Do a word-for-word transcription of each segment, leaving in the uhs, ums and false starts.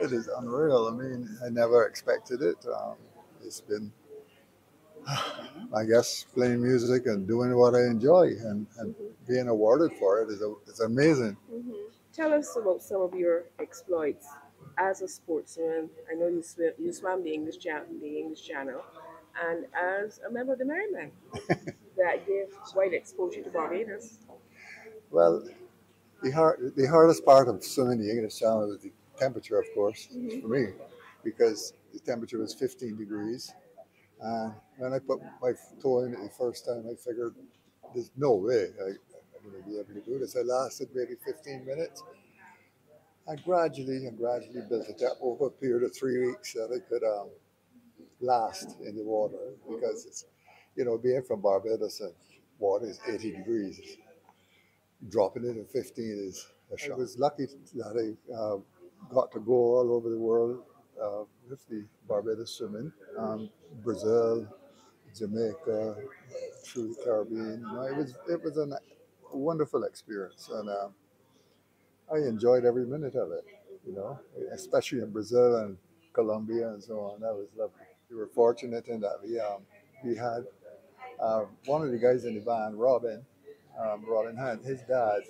It is unreal. I mean, I never expected it. Um, it's been, I guess, playing music and doing what I enjoy and, and being awarded for it is a, it's amazing. Mm-hmm. Tell us about some of your exploits as a sportsman. I know you swim, you swam the English, the English Channel, and as a member of the Merryman that gave wide exposure to Barbados. Well, the hard, the hardest part of swimming the English Channel was the temperature, of course, mm-hmm. for me, because the temperature was fifteen degrees. And when I put my toe in it the first time, I figured there's no way I, I'm going to be able to do this. I lasted maybe fifteen minutes. I gradually and gradually built it up over a period of three weeks that I could um, last in the water, because it's, you know, being from Barbados and water is eighty degrees. Dropping it in fifteen is a shock. I was lucky that I uh, got to go all over the world uh, with the Barbados swimming, um, Brazil, Jamaica, through the Caribbean. You know, it was it was an, a wonderful experience, and uh, I enjoyed every minute of it. You know, especially in Brazil and Colombia and so on. That was lovely. We were fortunate in that we um, we had uh, one of the guys in the band, Robin, um, Robin Hunt. His dad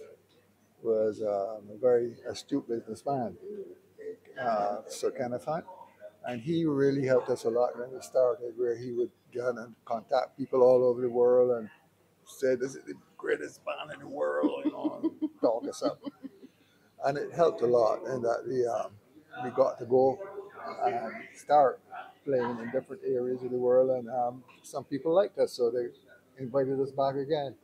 was um, a very astute businessman, uh, Sir Kenneth Hunt, and he really helped us a lot when we started, where he would go and contact people all over the world and say, this is the greatest band in the world, you know, and talk us up. And it helped a lot in that we, um, we got to go and start playing in different areas of the world, and um, some people liked us, so they invited us back again.